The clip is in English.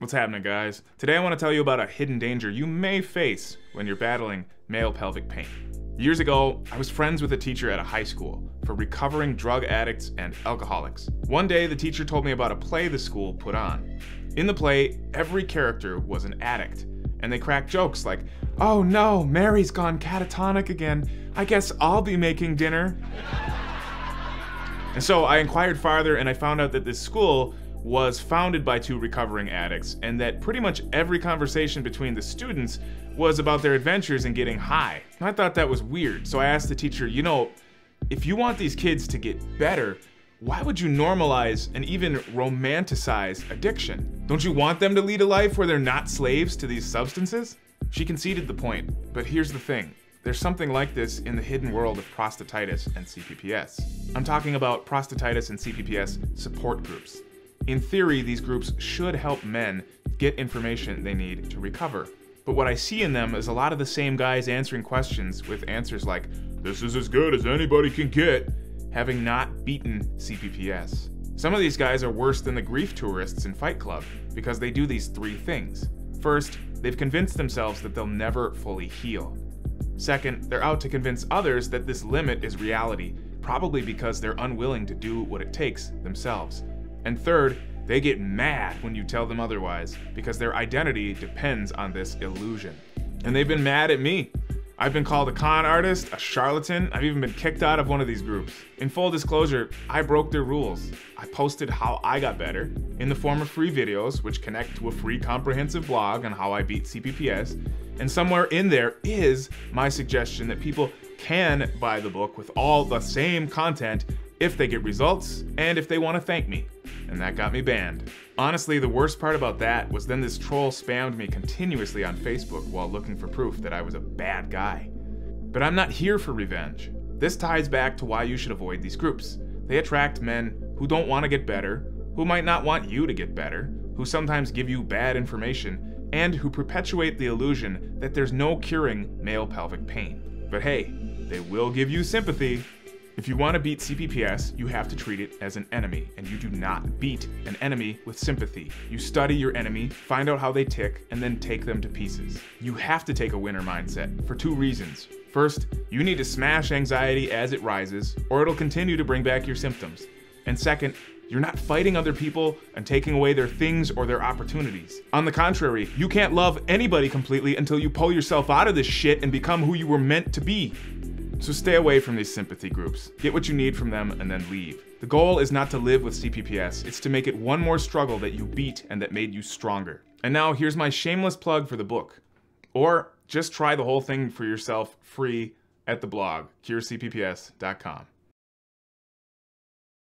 What's happening, guys? Today I want to tell you about a hidden danger you may face when you're battling male pelvic pain. Years ago, I was friends with a teacher at a high school for recovering drug addicts and alcoholics. One day, the teacher told me about a play the school put on. In the play, every character was an addict, and they cracked jokes like, "Oh no, Mary's gone catatonic again. I guess I'll be making dinner." And so I inquired farther, and I found out that this school was founded by two recovering addicts, and that pretty much every conversation between the students was about their adventures in getting high. I thought that was weird, so I asked the teacher, you know, if you want these kids to get better, why would you normalize and even romanticize addiction? Don't you want them to lead a life where they're not slaves to these substances? She conceded the point, but here's the thing. There's something like this in the hidden world of prostatitis and CPPS. I'm talking about prostatitis and CPPS support groups. In theory, these groups should help men get information they need to recover. But what I see in them is a lot of the same guys answering questions with answers like, "This is as good as anybody can get," having not beaten CPPS. Some of these guys are worse than the grief tourists in Fight Club because they do these three things. First, they've convinced themselves that they'll never fully heal. Second, they're out to convince others that this limit is reality, probably because they're unwilling to do what it takes themselves. And third, they get mad when you tell them otherwise because their identity depends on this illusion. And they've been mad at me. I've been called a con artist, a charlatan. I've even been kicked out of one of these groups. In full disclosure, I broke their rules. I posted how I got better in the form of free videos, which connect to a free comprehensive blog on how I beat CPPS. And somewhere in there is my suggestion that people can buy the book with all the same content if they get results and if they want to thank me. And that got me banned. Honestly, the worst part about that was then this troll spammed me continuously on Facebook while looking for proof that I was a bad guy. But I'm not here for revenge. This ties back to why you should avoid these groups. They attract men who don't want to get better, who might not want you to get better, who sometimes give you bad information, and who perpetuate the illusion that there's no curing male pelvic pain. But hey, they will give you sympathy. If you want to beat CPPS, you have to treat it as an enemy, and you do not beat an enemy with sympathy. You study your enemy, find out how they tick, and then take them to pieces. You have to take a winner mindset for two reasons. First, you need to smash anxiety as it rises, or it'll continue to bring back your symptoms. And second, you're not fighting other people and taking away their things or their opportunities. On the contrary, you can't love anybody completely until you pull yourself out of this shit and become who you were meant to be. So stay away from these sympathy groups. Get what you need from them and then leave. The goal is not to live with CPPS, it's to make it one more struggle that you beat and that made you stronger. And now here's my shameless plug for the book. Or just try the whole thing for yourself free at the blog, curecpps.com.